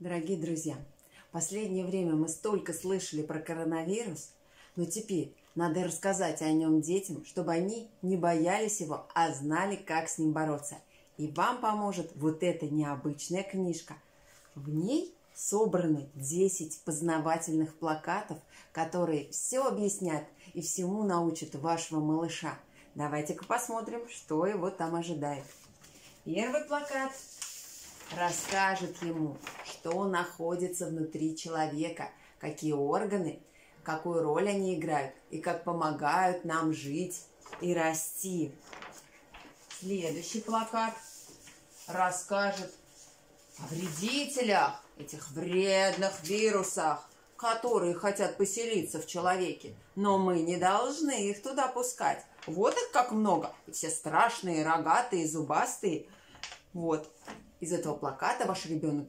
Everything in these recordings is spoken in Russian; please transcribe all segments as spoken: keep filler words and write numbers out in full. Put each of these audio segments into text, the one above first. Дорогие друзья, в последнее время мы столько слышали про коронавирус, но теперь надо рассказать о нем детям, чтобы они не боялись его, а знали, как с ним бороться. И вам поможет вот эта необычная книжка. В ней собраны десять познавательных плакатов, которые все объяснят и всему научат вашего малыша. Давайте-ка посмотрим, что его там ожидает. Первый плакат расскажет ему, что находится внутри человека, какие органы, какую роль они играют и как помогают нам жить и расти. Следующий плакат расскажет о вредителях, этих вредных вирусах, которые хотят поселиться в человеке, но мы не должны их туда пускать. Вот их как много, и все страшные, рогатые, зубастые. Вот. Из этого плаката ваш ребенок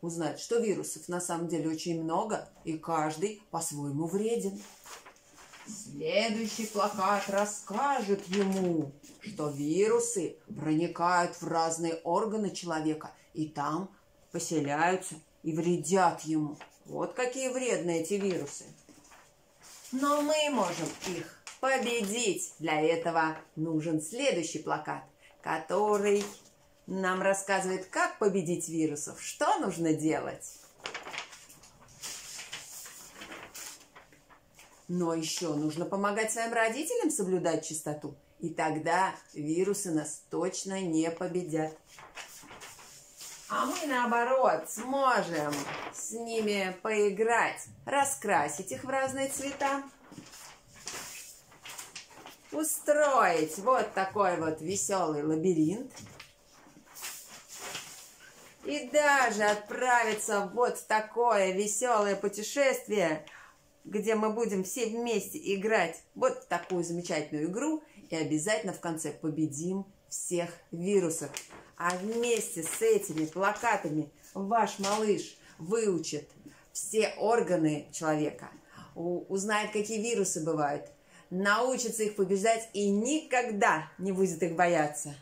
узнает, что вирусов на самом деле очень много, и каждый по-своему вреден. Следующий плакат расскажет ему, что вирусы проникают в разные органы человека, и там поселяются и вредят ему. Вот какие вредные эти вирусы. Но мы можем их победить. Для этого нужен следующий плакат, который нам рассказывает, как победить вирусов, что нужно делать. Но еще нужно помогать своим родителям соблюдать чистоту, и тогда вирусы нас точно не победят. А мы, наоборот, сможем с ними поиграть, раскрасить их в разные цвета, устроить вот такой вот веселый лабиринт, и даже отправиться в вот такое веселое путешествие, где мы будем все вместе играть вот такую замечательную игру и обязательно в конце победим всех вирусов. А вместе с этими плакатами ваш малыш выучит все органы человека, узнает, какие вирусы бывают, научится их побеждать и никогда не будет их бояться.